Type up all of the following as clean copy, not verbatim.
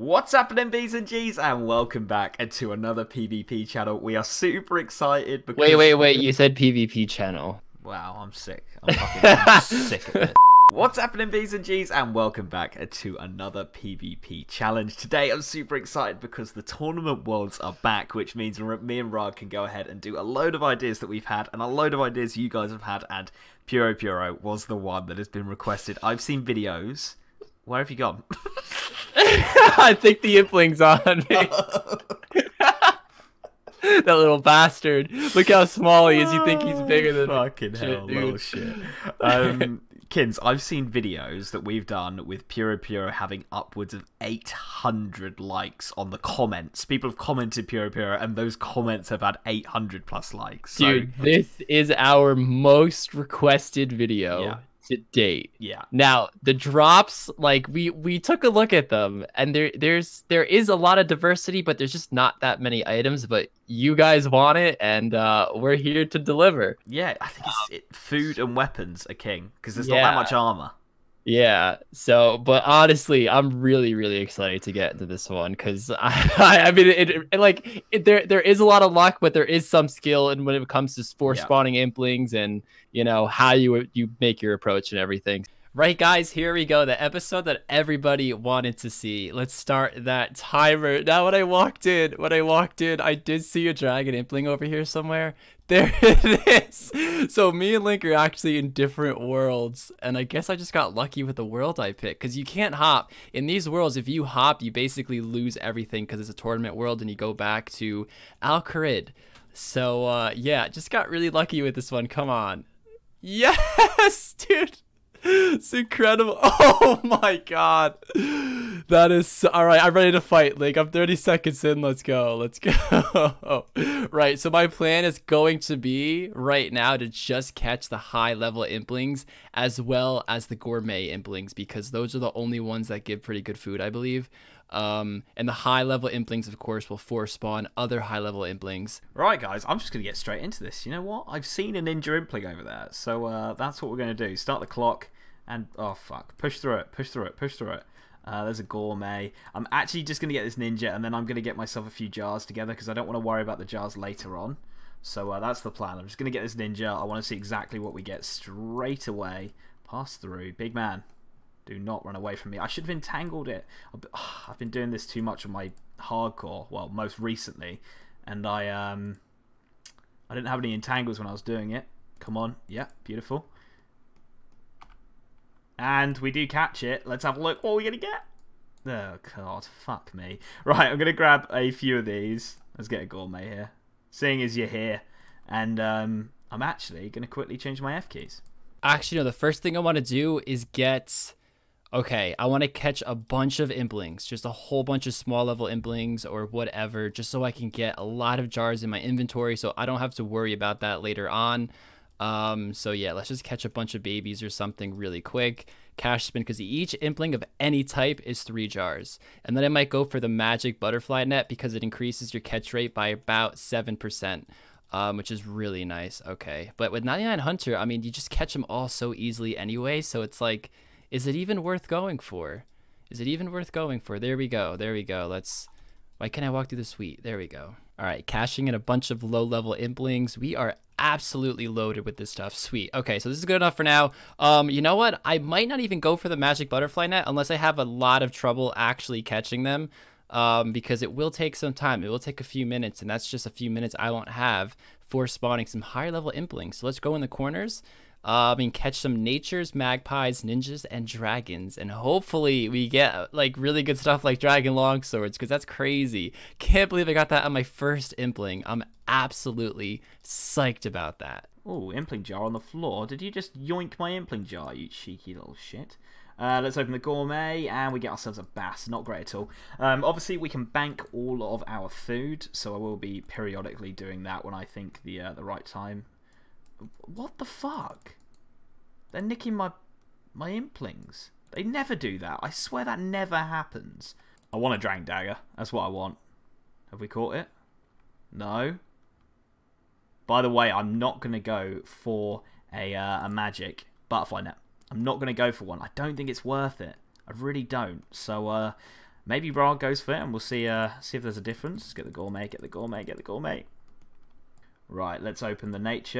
What's happening, B's and G's, and welcome back to another PvP channel. We are super excited because... Wait, you said PvP channel. Wow, I'm sick. I'm sick of it. What's happening, B's and G's, and welcome back to another PvP challenge. Today, I'm super excited because the tournament worlds are back, which means me and Rargh can go ahead and do a load of ideas that we've had, and a load of ideas you guys have had, and Puro Puro was the one that has been requested. I've seen videos. Where have you gone? I think the Impling's on me. That little bastard. Look how small he is. You think he's bigger than... Fucking hell, little shit. Kins, I've seen videos that we've done with Puro Puro having upwards of 800 likes on the comments. People have commented Puro Puro, and those comments have had 800 plus likes. So... Dude, this is our most requested video. Yeah. To date. Yeah. Now the drops, like we took a look at them, and there is a lot of diversity, but there's just not that many items. But you guys want it, and we're here to deliver. Yeah, I think food and weapons are king because there's not that much armor. Yeah. So, but honestly, I'm really excited to get into this one because I mean, there is a lot of luck, but there is some skill, and when it comes to spore spawning Implings, and you know how you make your approach and everything. Right, guys, here we go. The episode that everybody wanted to see. Let's start that timer. Now, when I walked in, I did see a dragon Impling over here somewhere. There it is. So me and Link are actually in different worlds, and I guess I just got lucky with the world I picked, because you can't hop. In these worlds, if you hop, you basically lose everything, because it's a tournament world, and you go back to Al Kharid. So, yeah, just got really lucky with this one. Come on. Yes, dude. It's incredible. Oh my god, that is so... All right, I'm ready to fight, Link. I'm 30 seconds in. Let's go. Right, so my plan is going to be right now to just catch the high level Implings as well as the gourmet Implings, because those are the only ones that give pretty good food, I believe. And the high level Implings, of course, will force spawn other high level Implings. Right, guys, I'm just gonna get straight into this. You know what, I've seen a ninja Impling over there, so that's what we're gonna do. Start the clock and oh fuck, push through it. There's a gourmet. I'm actually just gonna get this ninja, and then I'm gonna get myself a few jars together because I don't want to worry about the jars later on. So that's the plan. I'm just gonna get this ninja. I want to see exactly what we get straight away. Pass through, big man. Do not run away from me. I should have entangled it. I've been doing this too much on my hardcore, well, most recently, and I didn't have any entangles when I was doing it. Come on. Yeah, beautiful. And we do catch it. Let's have a look. What are we going to get? Oh, God. Fuck me. Right, I'm going to grab a few of these. Let's get a gourmet here. Seeing as you're here. And I'm actually going to quickly change my F keys. Actually, no, the first thing I want to do is get... Okay, I want to catch a bunch of Implings, just a whole bunch of small level Implings or whatever, just so I can get a lot of jars in my inventory so I don't have to worry about that later on. So yeah, let's just catch a bunch of babies or something really quick. Cash spin, because each Impling of any type is 3 jars. And then I might go for the magic butterfly net because it increases your catch rate by about 7%. Which is really nice. Okay, but with 99 Hunter, I mean, you just catch them all so easily anyway, so it's like... Is it even worth going for? Is it even worth going for? There we go. There we go. Let's... Why can't I walk through the suite? There we go. All right. Cashing in a bunch of low-level Implings. We are absolutely loaded with this stuff. Sweet. Okay. So this is good enough for now. You know what? I might not even go for the magic butterfly net unless I have a lot of trouble actually catching them. Because it will take some time. It will take a few minutes, and that's just a few minutes I won't have for spawning some higher-level Implings. So let's go in the corners. I mean, catch some natures, magpies, ninjas, and dragons, and hopefully we get like really good stuff like dragon longswords, because that's crazy. Can't believe I got that on my first Impling. I'm absolutely psyched about that. Oh, Impling jar on the floor. Did you just yoink my Impling jar, you cheeky little shit? Let's open the gourmet, and we get ourselves a bass. Not great at all. Obviously, we can bank all of our food, so I will be periodically doing that when I think the right time. What the fuck? They're nicking my Implings. They never do that. I swear that never happens. I want a Drang Dagger. That's what I want. Have we caught it? No. By the way, I'm not going to go for a magic butterfly net. I'm not going to go for one. I don't think it's worth it. I really don't. So Maybe Rargh goes for it, and we'll see see if there's a difference. Let's get the gourmet, get the gourmet, get the gourmet. Right, let's open the nature.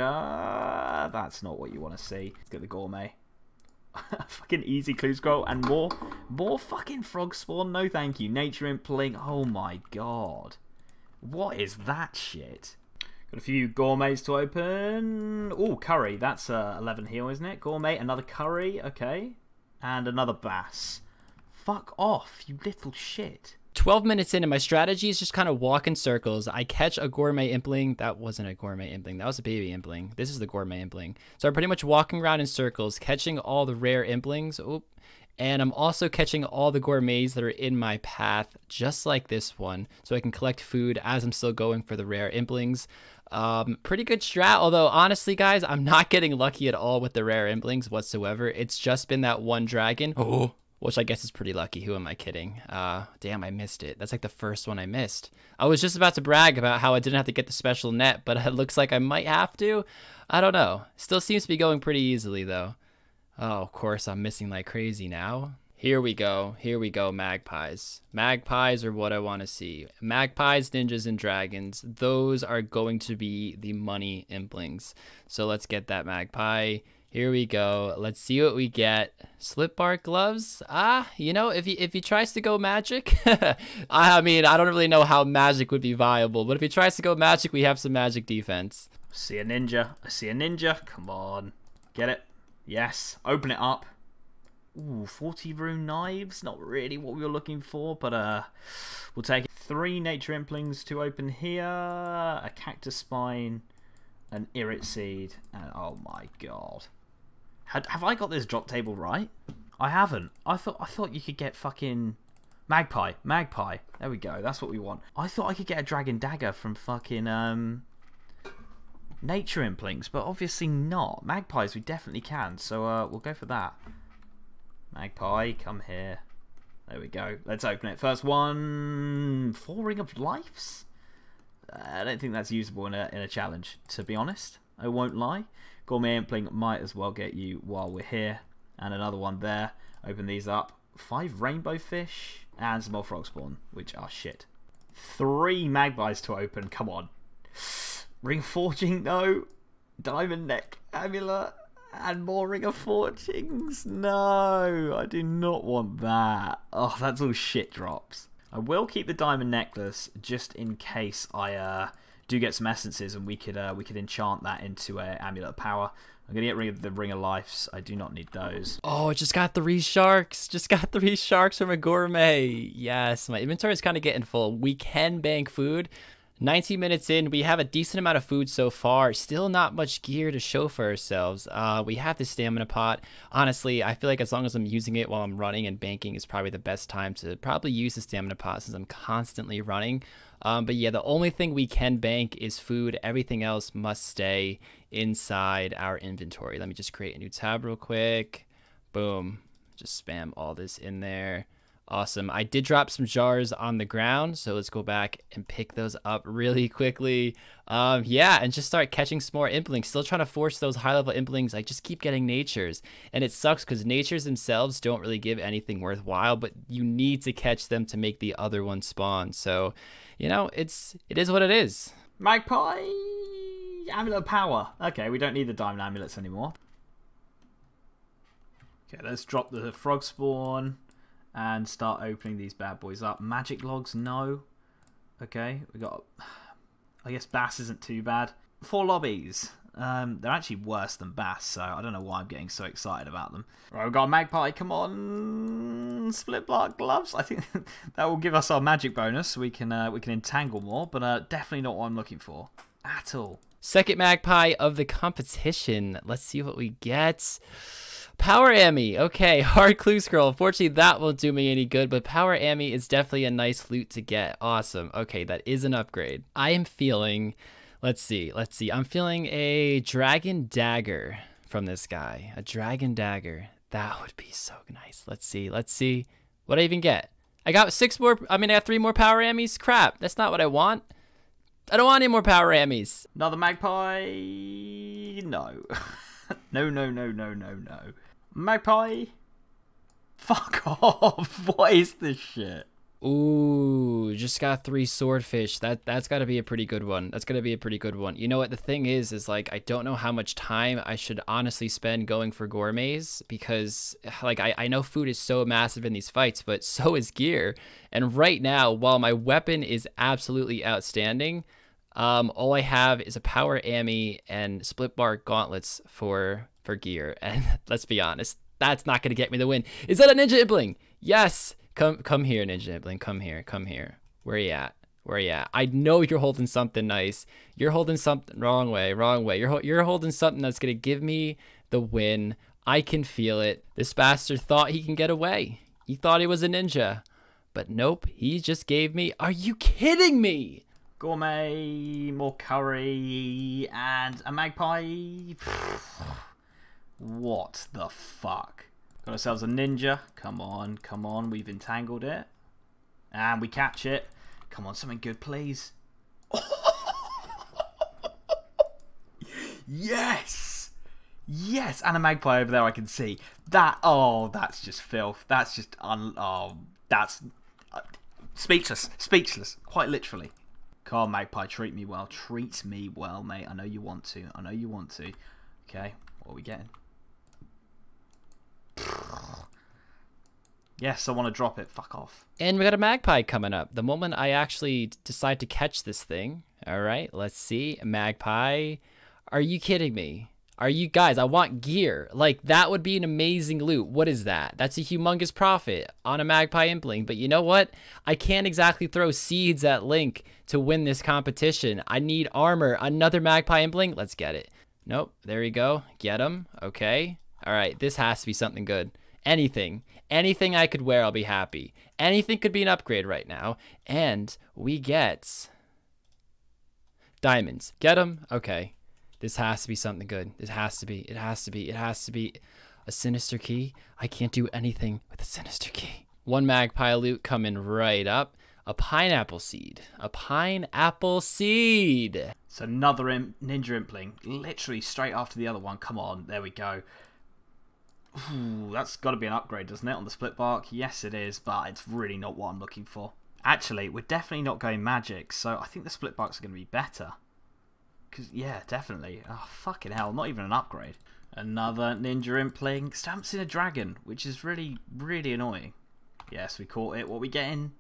That's not what you want to see. Let's get the gourmet. Fucking easy clue scroll and more fucking frog spawn. No thank you. Nature impling. Oh my god. What is that shit? Got a few gourmets to open. Oh, curry. That's 11 heal, isn't it? Gourmet, another curry. Okay. And another bass. Fuck off, you little shit. 12 minutes in and my strategy is just kind of walk in circles. I catch a gourmet impling. That wasn't a gourmet impling. That was a baby impling. This is the gourmet impling. So I'm pretty much walking around in circles, catching all the rare implings. Oop. And I'm also catching all the gourmets that are in my path, just like this one. So I can collect food as I'm still going for the rare implings. Pretty good strat, although honestly guys, I'm not getting lucky at all with the rare implings whatsoever. It's just been that one dragon. Oh. Which I guess is pretty lucky. Who am I kidding? Damn, I missed it. That's like the first one I missed. I was just about to brag about how I didn't have to get the special net, but it looks like I might have to. I don't know. Still seems to be going pretty easily, though. Oh, of course, I'm missing like crazy now. Here we go. Here we go, magpies. Magpies are what I want to see. Magpies, ninjas, and dragons. Those are going to be the money implings. So let's get that magpie. Here we go. Let's see what we get. Slip bar gloves. Ah, you know, if he tries to go magic, I mean, I don't really know how magic would be viable, but if he tries to go magic, we have some magic defense. See a ninja. I see a ninja. Come on. Get it. Yes. Open it up. Ooh, 40 rune knives. Not really what we were looking for, but we'll take it. 3 nature implings to open here. A cactus spine. An irrit seed. And oh my god. Have I got this drop table right? I haven't. I thought you could get fucking magpie. Magpie. There we go. That's what we want. I thought I could get a dragon dagger from fucking nature implings, but obviously not. Magpies we definitely can. So we'll go for that. Magpie, come here. There we go. Let's open it. First one. 4 ring of lives. I don't think that's usable in a challenge, to be honest. I won't lie. Gourmet impling might as well get you while we're here. And another one there. Open these up. 5 rainbow fish and some more frog spawn, which are shit. 3 magpies to open. Come on. Ring of forging, no. Diamond neck amulet and more ring of forgings. No, I do not want that. Oh, that's all shit drops. I will keep the diamond necklace just in case I do get some essences and we could enchant that into an amulet of power. I'm going to get rid of the ring of lives. I do not need those. Oh, just got 3 sharks. Just got 3 sharks from a gourmet. Yes, my inventory is kind of getting full. We can bank food. 19 minutes in, we have a decent amount of food so far. Still not much gear to show for ourselves. We have the stamina pot. Honestly, I feel like as long as I'm using it while I'm running and banking is probably the best time to probably use the stamina pot since I'm constantly running. But yeah, the only thing we can bank is food. Everything else must stay inside our inventory. Let me just create a new tab real quick. Boom. Just spam all this in there. Awesome. I did drop some jars on the ground, so let's go back and pick those up really quickly. Yeah, and just start catching some more implings. Still trying to force those high-level implings. I just keep getting natures, and it sucks because natures themselves don't really give anything worthwhile, but you need to catch them to make the other one spawn. So, you know, it is what it is. Magpie! Amulet of power. Okay, we don't need the diamond amulets anymore. Okay, let's drop the frog spawn. And start opening these bad boys up. Magic logs, no. Okay, we got... I guess bass isn't too bad. 4 lobbies. They're actually worse than bass, so I don't know why I'm getting so excited about them. Right, we've got a magpie. Come on. Split bark gloves. I think that will give us our magic bonus. We can entangle more, but definitely not what I'm looking for at all. Second magpie of the competition. Let's see what we get. Power Ammy. Okay, hard clue scroll. Unfortunately, that won't do me any good, but Power Ammy is definitely a nice loot to get. Awesome. Okay, that is an upgrade. I am feeling... Let's see. I'm feeling a Dragon Dagger from this guy. A Dragon Dagger. That would be so nice. Let's see. What do I even get? I got 6 more... I mean, I got 3 more Power Ammys. Crap. That's not what I want. I don't want any more Power Ammys. Another magpie... No. No. Magpie, fuck off. What is this shit? Ooh, just got 3 swordfish. That's got to be a pretty good one. That's going to be a pretty good one. You know what? The thing is like, I don't know how much time I should honestly spend going for gourmets because like, I know food is so massive in these fights, but so is gear. And right now, while my weapon is absolutely outstanding, all I have is a power AMI and split bar gauntlets for gear. And let's be honest, that's not going to get me the win. Is that a ninja impling? Yes. Come here, Ninja Nibbling. Come here. Come here. Where you at? Where you at? I know you're holding something nice. You're holding something wrong way. Wrong way. You're holding something that's gonna give me the win. I can feel it. This bastard thought he can get away. He thought he was a ninja, but nope. He just gave me. Are you kidding me? Gourmet, more curry, and a magpie. What the fuck? Got ourselves a ninja. Come on, come on. We've entangled it. And we catch it. Come on, something good, please. Yes! Yes! And a magpie over there I can see. That, oh, that's just filth. That's just, speechless. Speechless. Quite literally. Come on, magpie, treat me well. Treat me well, mate. I know you want to. I know you want to. Okay, what are we getting? Yes, I want to drop it. Fuck off. And we got a magpie coming up. The moment I actually decide to catch this thing. All right, let's see. Magpie. Are you kidding me? Are you guys? I want gear. Like, that would be an amazing loot. What is that? That's a humongous profit on a magpie impling. But you know what? I can't exactly throw seeds at Link to win this competition. I need armor. Another magpie impling. Let's get it. Nope. There you go. Get him. Okay. All right. This has to be something good. Anything. Anything I could wear, I'll be happy. Anything could be an upgrade right now. And we get diamonds. Get them? Okay. This has to be something good. This has to be. It has to be. It has to be a sinister key. I can't do anything with a sinister key. One magpie loot coming right up. A pineapple seed. A pineapple seed. It's another ninja impling. Literally straight after the other one. Come on. There we go. Ooh, that's got to be an upgrade, doesn't it, on the split bark? Yes, it is, but it's really not what I'm looking for. Actually, we're definitely not going magic, so I think the split barks are going to be better. Because, yeah, definitely. Oh, fucking hell, not even an upgrade. Another ninja impling. Stamps in a dragon, which is really, really annoying. Yes, we caught it. What are we getting?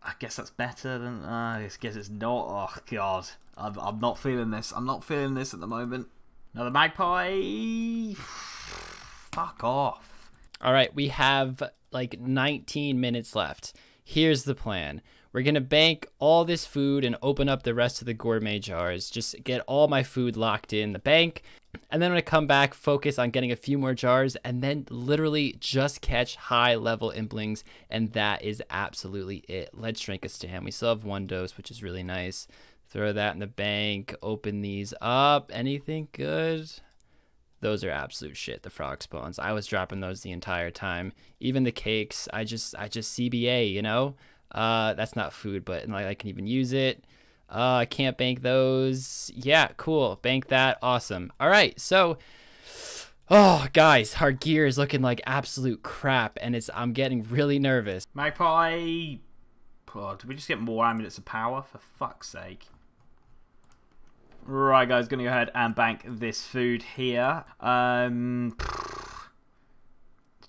I guess that's better than... I guess it's not. Oh, God. I'm not feeling this. I'm not feeling this at the moment. Another magpie. Fuck off. All right, we have like 19 minutes left. Here's the plan. We're going to bank all this food and open up the rest of the gourmet jars. Just get all my food locked in the bank. And then when I come back, focus on getting a few more jars and then literally just catch high level implings. And that is absolutely it. Let's drink a stand. We still have one dose, which is really nice. Throw that in the bank, open these up. Anything good? Those are absolute shit, the frog spawns. I was dropping those the entire time. Even the cakes, I just CBA, you know? That's not food, but I can even use it. I can't bank those. Yeah, cool, bank that, awesome. All right, so, oh, guys, our gear is looking like absolute crap, and I'm getting really nervous. Magpie! Oh, did we just get more amulets of power? For fuck's sake. Right, guys, gonna go ahead and bank this food here.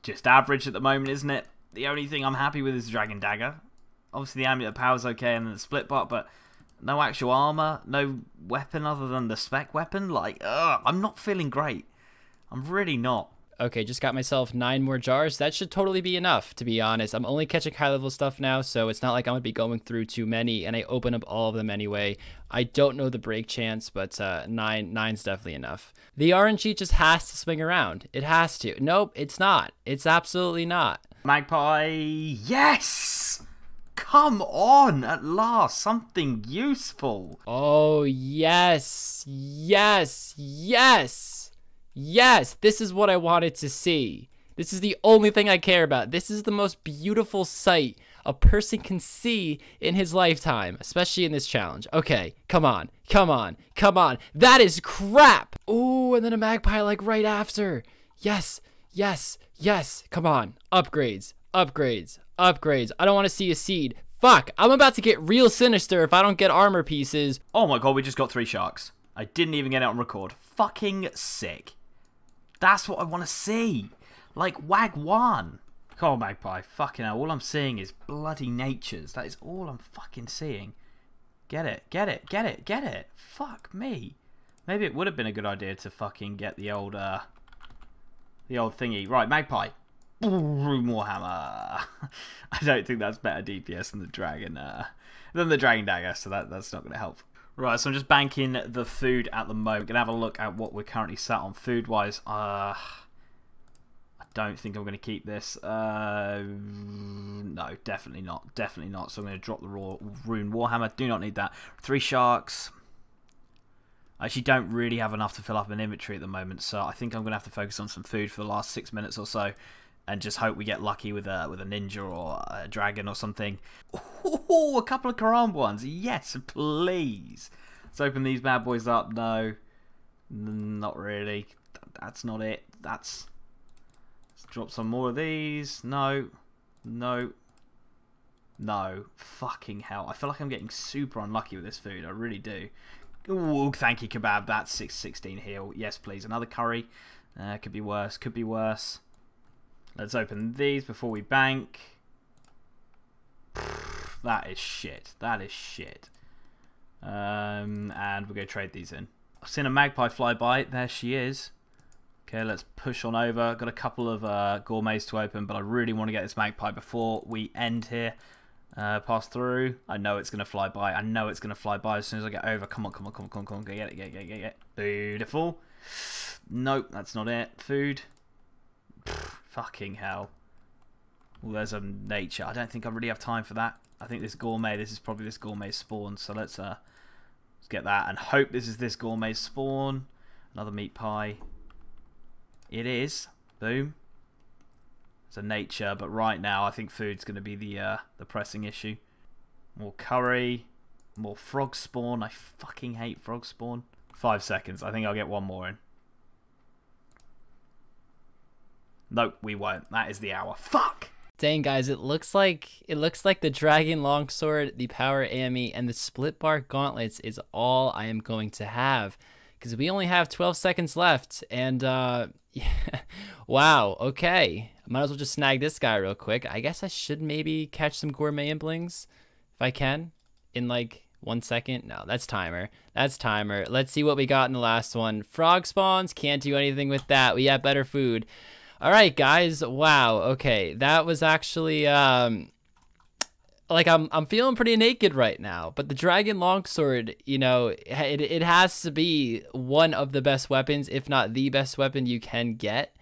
Just average at the moment, isn't it? The only thing I'm happy with is Dragon Dagger. Obviously, the amulet of power is okay, and then the split bot, but no actual armor, no weapon other than the spec weapon. Like, ugh, I'm not feeling great. I'm really not. Okay, just got myself 9 more jars. That should totally be enough, to be honest. I'm only catching high-level stuff now, so it's not like I'm going to be going through too many, and I open up all of them anyway. I don't know the break chance, but 9's definitely enough. The RNG just has to swing around. It has to. Nope, it's not. It's absolutely not. Magpie, yes! Come on, at last, something useful. Oh, yes, yes, yes. Yes, this is what I wanted to see. This is the only thing I care about. This is the most beautiful sight a person can see in his lifetime, especially in this challenge. Okay, come on, come on, come on. That is crap. Ooh, and then a magpie like right after. Yes, yes, yes. Come on, upgrades, upgrades, upgrades. I don't want to see a seed. Fuck, I'm about to get real sinister if I don't get armor pieces. Oh my god, we just got 3 sharks. I didn't even get it on record. Fucking sick. That's what I want to see. Like, Wagwan. Coal magpie, fucking hell. All I'm seeing is bloody natures. That is all I'm fucking seeing. Get it, get it, get it, get it. Fuck me. Maybe it would have been a good idea to fucking get the old thingy. Right, magpie. More hammer. I don't think that's better DPS than the dragon dagger, so that's not going to help. Right, so I'm just banking the food at the moment. Gonna have a look at what we're currently sat on food wise. I don't think I'm gonna keep this. No, definitely not. Definitely not. So I'm gonna drop the raw rune warhammer. Do not need that. 3 sharks. I actually don't really have enough to fill up an inventory at the moment, so I think I'm gonna have to focus on some food for the last 6 minutes or so. And just hope we get lucky with a ninja or a dragon or something. Oh, a couple of Karam ones. Yes, please. Let's open these bad boys up. No, not really. That's not it. That's... Let's drop some more of these. No. No. No. Fucking hell. I feel like I'm getting super unlucky with this food. I really do. Ooh, thank you, Kebab. That's 616 heal. Yes, please. Another curry. Could be worse. Could be worse. Let's open these before we bank. That is shit. That is shit. And we'll go trade these in. I've seen a magpie fly by. There she is. Okay, let's push on over. Got a couple of gourmets to open, but I really want to get this magpie before we end here. Pass through. I know it's going to fly by. I know it's going to fly by as soon as I get over. Come on, come on, come on, come on, come on. Get it, get it, get it, get it. Beautiful. Nope, that's not it. Food. Fucking hell. Well, there's a nature. I don't think I really have time for that. I think this gourmet, this is probably this gourmet spawn. So let's get that and hope this is this gourmet spawn. Another meat pie. It is. Boom. It's a nature, but right now I think food's going to be the pressing issue. More curry. More frog spawn. I fucking hate frog spawn. 5 seconds. I think I'll get one more in. Nope, we won't. That is the hour. Fuck! Dang, guys, it looks like the Dragon Longsword, the Power AME, and the Split Bar Gauntlets is all I am going to have. Because we only have 12 seconds left, and, yeah. Wow, okay. I might as well just snag this guy real quick. I guess I should maybe catch some gourmet imblings, if I can, in, like, 1 second. No, that's timer. That's timer. Let's see what we got in the last one. Frog spawns, can't do anything with that. We have better food. All right, guys. Wow. Okay, that was actually like I'm feeling pretty naked right now. But the Dragon Longsword, you know, it has to be one of the best weapons, if not the best weapon you can get.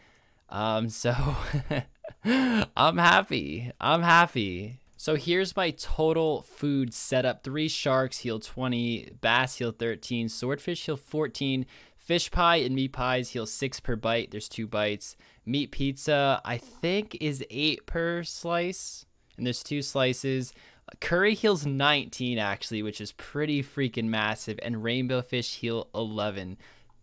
So I'm happy. I'm happy. So here's my total food setup: 3 sharks heal 20, bass heal 13, swordfish heal 14. Fish pie and meat pies heal 6 per bite. There's 2 bites. Meat pizza, I think, is 8 per slice. And there's 2 slices. Curry heals 19, actually, which is pretty freaking massive. And rainbow fish heal 11.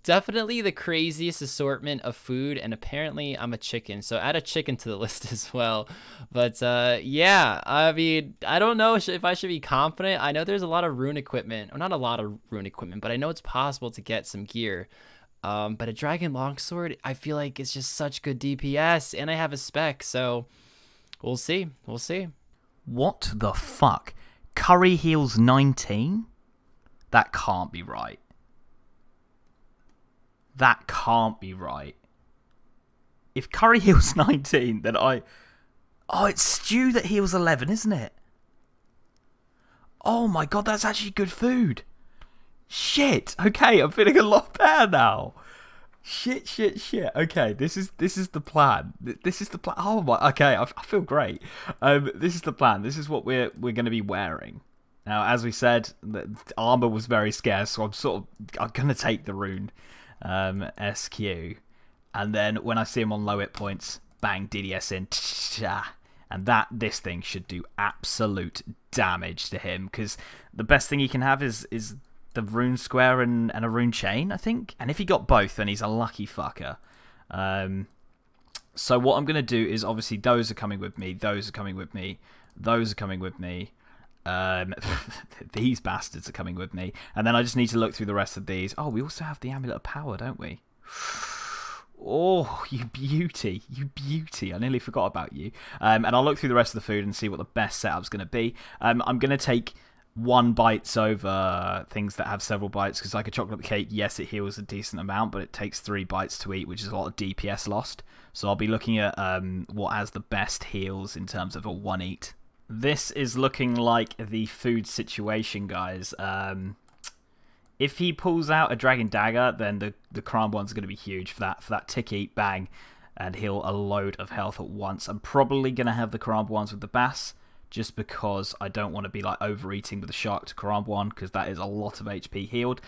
Definitely the craziest assortment of food. And apparently, I'm a chicken. So add a chicken to the list as well. But yeah, I mean, I don't know if I should be confident. I know there's a lot of rune equipment. Or not a lot of rune equipment, but I know it's possible to get some gear. But a Dragon Longsword, I feel like it's just such good DPS, and I have a spec, so we'll see. We'll see. What the fuck? Curry heals 19? That can't be right. That can't be right. If curry heals 19, then Oh, it's stew that heals 11, isn't it? Oh my god, that's actually good food. Shit. Okay, I'm feeling a lot better now. Shit, shit, shit. Okay, this is the plan. This is the plan. Oh my. Okay, I feel great. This is the plan. This is what we're going to be wearing. Now, as we said, the armor was very scarce, so I'm going to take the rune SQ, and then when I see him on low hit points, bang, DDS in, and this thing should do absolute damage to him, because the best thing he can have is the rune square and a rune chain, I think. And if he got both, then he's a lucky fucker. So what I'm going to do is, obviously, those are coming with me. Those are coming with me. Those are coming with me. These bastards are coming with me. And then I just need to look through the rest of these. Oh, we also have the Amulet of Power, don't we? Oh, you beauty. You beauty. I nearly forgot about you. And I'll look through the rest of the food and see what the best setup's going to be. I'm going to take one bites over things that have several bites, because like a chocolate cake, yes, it heals a decent amount, but it takes 3 bites to eat, which is a lot of DPS lost. So I'll be looking at what has the best heals in terms of a 1-eat. This is looking like the food situation, guys. If he pulls out a Dragon Dagger, then the Kram one's going to be huge for that tick eat bang and heal a load of health at once. I'm probably going to have the Kram ones with the Bass, just because I don't want to be like overeating with the Shark to Karab one, because that is a lot of HP healed.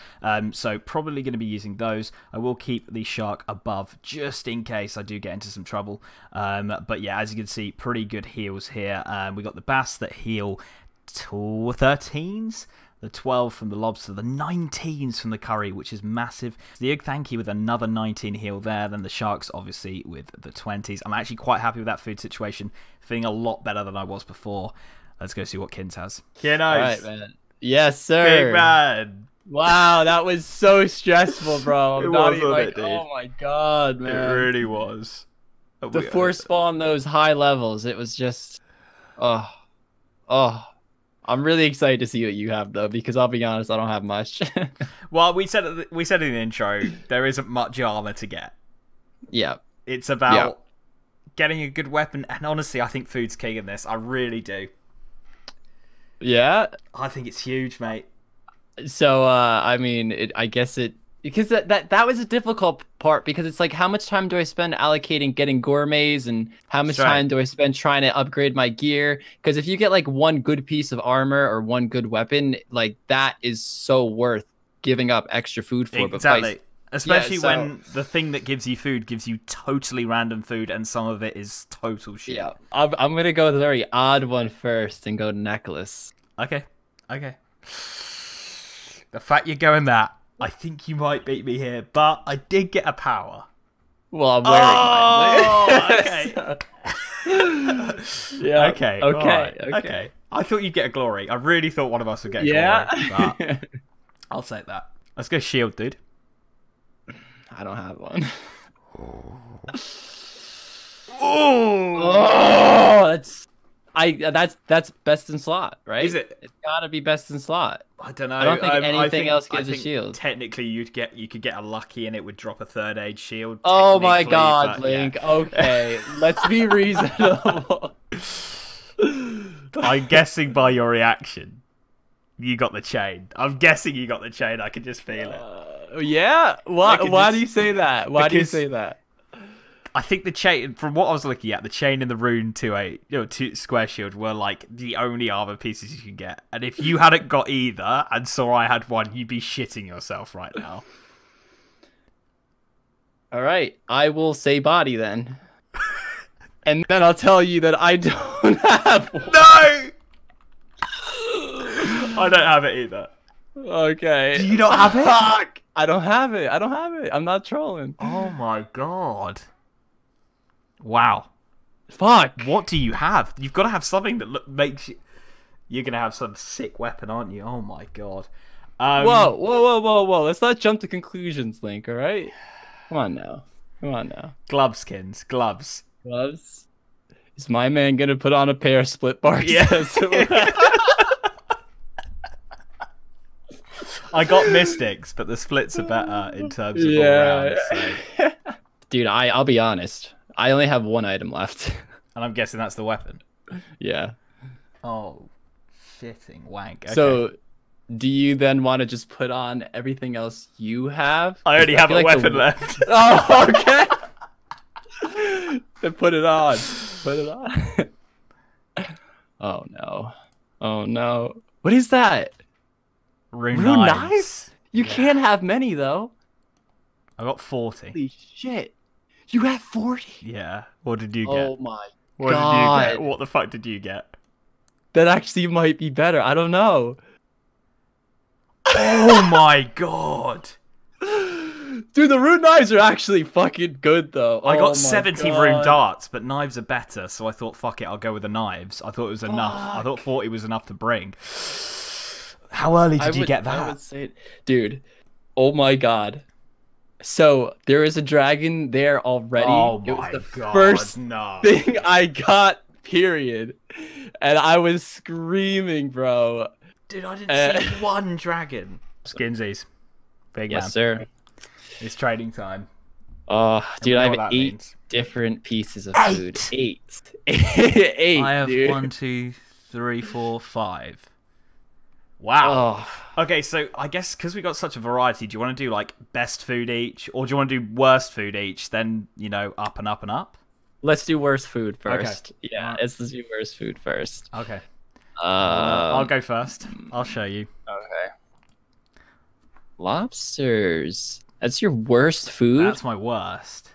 So probably going to be using those. I will keep the Shark above just in case I do get into some trouble. But yeah, as you can see, pretty good heals here. We got the Bass that heal 13s. The 12 from the Lobster, the 19s from the Curry, which is massive. The Ugthanki with another 19 heal there, then the Sharks obviously with the 20s. I'm actually quite happy with that food situation, feeling a lot better than I was before. Let's go see what Kins has. Kinos! All right, man. Yes, sir! Big man! Wow, that was so stressful, bro. I'm not even like, oh my god, man. It really was. The force spawn those high levels, it was just... Oh. Oh. I'm really excited to see what you have, though, because I'll be honest, I don't have much. Well, we said in the intro, there isn't much armor to get. Yeah. It's about getting a good weapon, and honestly, I think food's king in this. I really do. Yeah? I think it's huge, mate. So, I mean, I guess it... Because that was a difficult part, because it's like, how much time do I spend allocating getting gourmets, and how much time do I spend trying to upgrade my gear? Because if you get like one good piece of armor or one good weapon, like that is so worth giving up extra food for. Exactly. But especially when the thing that gives you food gives you totally random food, and some of it is total shit. Yeah, I'm going to go with a very odd one first and go necklace. Okay, okay. The fact you're going that. I think you might beat me here, but I did get a power. Well, I'm wearing mine. Oh, okay. Yeah. Okay. Okay. Right. Okay. I thought you'd get a glory. I really thought one of us would get a glory. But I'll take that. Let's go shield, dude. I don't have one. Oh, that's best in slot, right? Is it? It's gotta be best in slot. I don't know. I don't think anything else gives a shield. Technically, you could get a lucky, and it would drop a 3rd aid shield. Oh my god, Link! Yeah. Okay, let's be reasonable. I'm guessing by your reaction, you got the chain. I'm guessing you got the chain. I can just feel it. Yeah. Why do you say that? Why do you say that? I think the chain, from what I was looking at, the chain and the rune 2-8, you know, 2 square shield were like the only armor pieces you can get. And if you hadn't got either and saw I had one, you'd be shitting yourself right now. All right, I will say body then, and then I'll tell you that I don't have one. No, I don't have it either. Okay. Do you not have it? Fuck! I don't have it. I don't have it. I'm not trolling. Oh my god. Wow. Fuck. What do you have? You've got to have something that makes you... You're going to have some sick weapon, aren't you? Oh my god. Whoa. Let's not jump to conclusions, Link, all right? Come on now. Come on now. Gloves, Kins. Gloves. Gloves? Is my man going to put on a pair of split bars? Yes. I got mystics, but the splits are better in terms of all round. So. Dude, I'll be honest. I only have one item left. And I'm guessing that's the weapon. Yeah. Oh, shitting wank. Okay. So, do you then want to just put on everything else you have? I already have a weapon left. Oh, okay. Then put it on. Put it on. Oh, no. Oh, no. What is that? Rune knives? You can't have many, though. I got 40. Holy shit. You have 40? Yeah. What did you get? Oh my god. Did you get? What the fuck did you get? That actually might be better. I don't know. Oh my god. Dude, the rune knives are actually fucking good, though. I got 70 rune darts, but knives are better, so I thought, fuck it, I'll go with the knives. I thought it was enough. I thought 40 was enough to bring. How early did you get that? I would say, dude, oh my god. So, there is a dragon there already. Oh my god, it was the first thing I got, period. And I was screaming, bro. Dude, I didn't see one dragon. Skinsies. Big man. Yes, sir. It's trading time. Oh, dude, I have 8 different pieces of food. 8. I have 1, 2, 3, 4, 5. Wow. Oh. Okay, so I guess because we got such a variety, do you want to do like best food each, or do you want to do worst food each? Then you know, up and up and up. Let's do worst food first. Okay. Yeah, let's do worst food first. Okay. I'll go first. I'll show you. Okay. Lobsters. That's your worst food? That's my worst.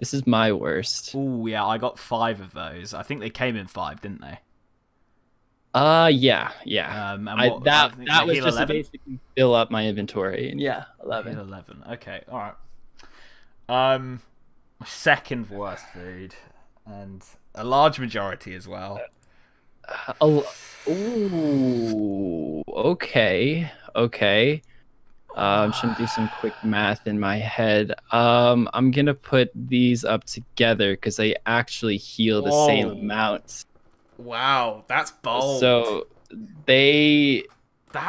This is my worst. Oh, yeah, I got 5 of those. I think they came in 5, didn't they? Yeah, yeah. That was just to basically fill up my inventory. And yeah, 11. 11, okay, all right. My second worst food, and a large majority as well. Ooh, okay, okay. I'm just gonna do some quick math in my head. I'm gonna put these up together because they actually heal the same amount. Wow, that's bold. So they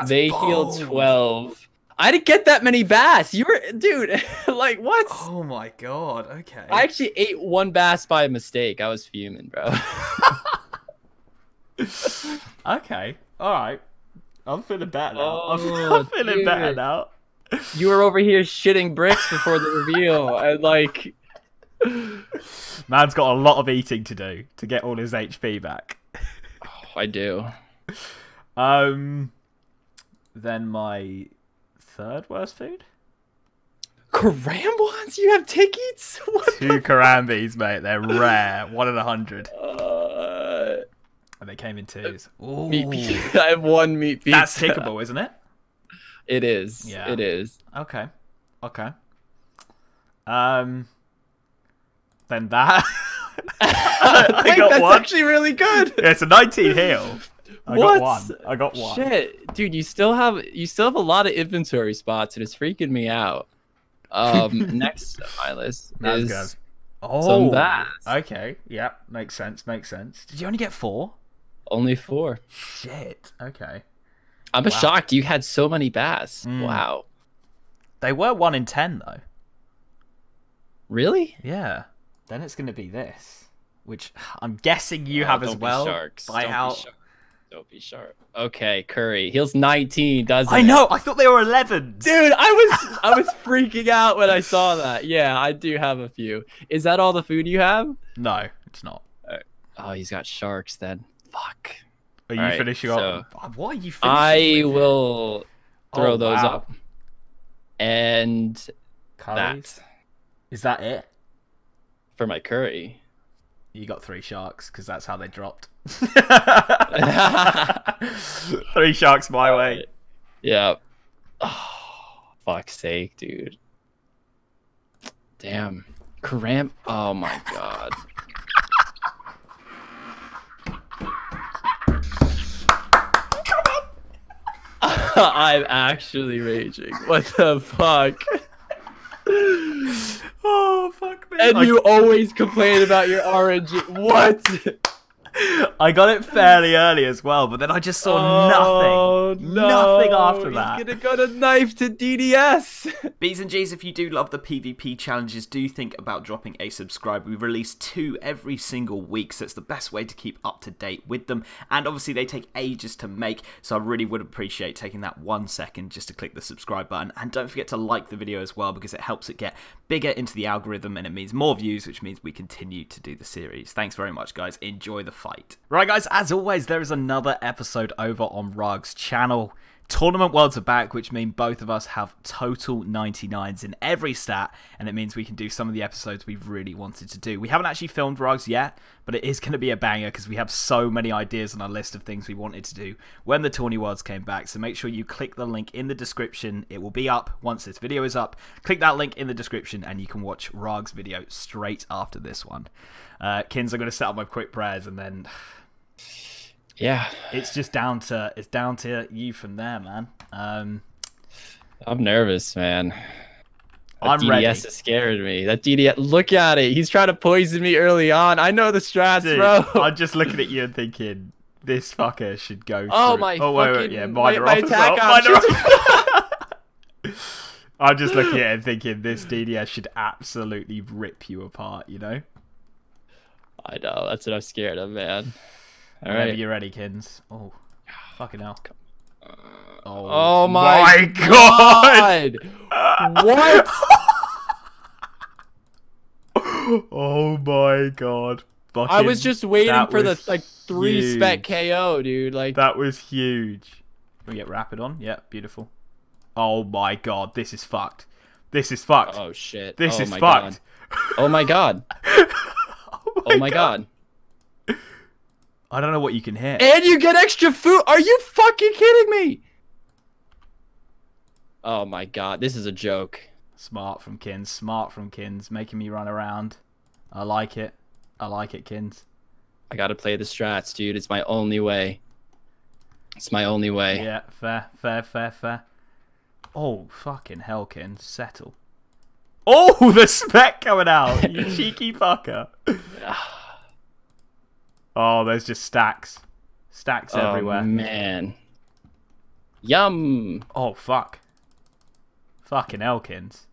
heal 12. I didn't get that many bass. You were, dude, like what? Oh my god. Okay. I actually ate 1 bass by mistake. I was fuming, bro. Okay. All right. I'm feeling better now. I'm feeling better now. You were over here shitting bricks before the reveal. And like... Man's got a lot of eating to do to get all his HP back. Oh, I do. Then my third worst food? Karambans? You have tickets? What 2 karambis, mate. They're rare. 1 in 100. And they came in 2s. Ooh. Meat pizza. I have 1 meat pizza. That's tickable, isn't it? It is. Yeah. It is. Okay. Okay. Then that. I got that's 1. Actually really good. Yeah, it's a 19 heal. I got one. Shit, dude, you still have a lot of inventory spots, and it's freaking me out. Next on my list is good. Oh. Some bass. Okay. Yeah. Makes sense. Makes sense. Did you only get 4? Only 4. Shit. Okay. I'm shocked you had so many bass. Mm. Wow. They were 1 in 10 though. Really? Yeah. Then it's gonna be this, which I'm guessing you have as well. Don't be sharp. Okay, Curry heals 19, doesn't it? I know. I thought they were 11. Dude, I was freaking out when I saw that. Yeah, I do have a few. Is that all the food you have? No, it's not. Oh, he's got sharks then. Fuck. Are you finishing up? Why are you finishing? I will throw those up. And Curry's? That is that it for my curry. You got 3 sharks because that's how they dropped. 3 sharks my way. Yeah. Oh, fuck's sake, dude. Damn. Cramp. Oh my god. I'm actually raging. What the fuck? Oh fuck me. And you always complain about your RNG. What? I got it fairly early as well, but then I just saw nothing. No. Nothing after that. He's gonna go to knife to DDS. B's and G's, if you do love the PvP challenges, do think about dropping a subscribe. We release 2 every single week, so it's the best way to keep up to date with them. And obviously they take ages to make, so I really would appreciate taking that 1 second just to click the subscribe button. And don't forget to like the video as well, because it helps it get bigger into the algorithm, and it means more views, which means we continue to do the series. Thanks very much, guys. Enjoy the fight. Right guys, as always, there is another episode over on Rargh's channel. Tournament Worlds are back, which means both of us have total 99s in every stat, and it means we can do some of the episodes we've really wanted to do. We haven't actually filmed Rargh's yet, but it is going to be a banger because we have so many ideas on our list of things we wanted to do when the Tourney Worlds came back. So make sure you click the link in the description. It will be up once this video is up. Click that link in the description and you can watch Rargh's video straight after this one. Kins, I'm going to set up my quick prayers and then... yeah, it's just down to you from there, man. I'm nervous, man. That DDS has scared me. That DDS, look at it. He's trying to poison me early on. I know the strats, dude, bro. I'm just looking at you and thinking this fucker should go. Oh through. My! Oh wait, wait, yeah, my attack options. I'm just looking at it and thinking this DDS should absolutely rip you apart. You know. I know. That's what I'm scared of, man. All right, you ready, Kins? Oh, fucking hell! Oh my god! What? Oh my god! Fucking, I was just waiting for the like three spec KO, dude. Like that was huge. We get rapid on. Yeah, beautiful. Oh my god, this is fucked. This is fucked. Oh shit! This is fucked. Oh my god! Oh my god! I don't know what you can hit. And you get extra food. Are you fucking kidding me? Oh my god, this is a joke. Smart from Kins. Smart from Kins, making me run around. I like it. I like it, Kins. I gotta play the strats, dude. It's my only way. It's my only way. Yeah, fair. Oh fucking hell, Kins, settle. Oh, the spec coming out. You cheeky fucker. Oh, there's just stacks. Stacks everywhere. Oh, man. Yum. Oh, fuck. Fucking Elkins.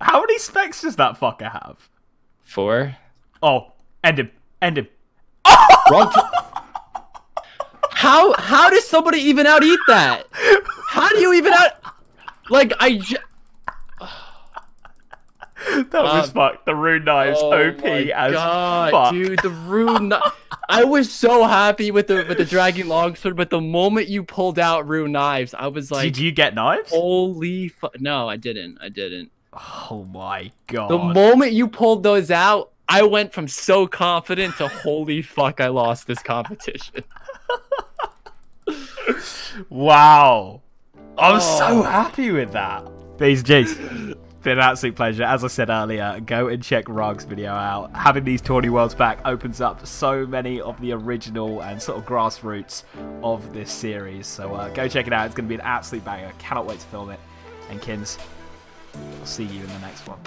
How many specs does that fucker have? 4. Oh, end him. End him. How does somebody even out-eat that? How do you even out... Like, I just... That was fucked. The rune knives OP as fuck, dude. The rune. I was so happy with the dragon longsword, but the moment you pulled out rune knives, I was like, "Did you get knives?" Holy fuck! No, I didn't. I didn't. Oh my god! The moment you pulled those out, I went from so confident to holy fuck! I lost this competition. Wow! I'm so happy with that. These jeez. Been an absolute pleasure. As I said earlier, go and check Rargh's video out. Having these Tourney Worlds back opens up so many of the original and sort of grassroots of this series. So go check it out. It's going to be an absolute banger. Cannot wait to film it. And Kins, I'll see you in the next one.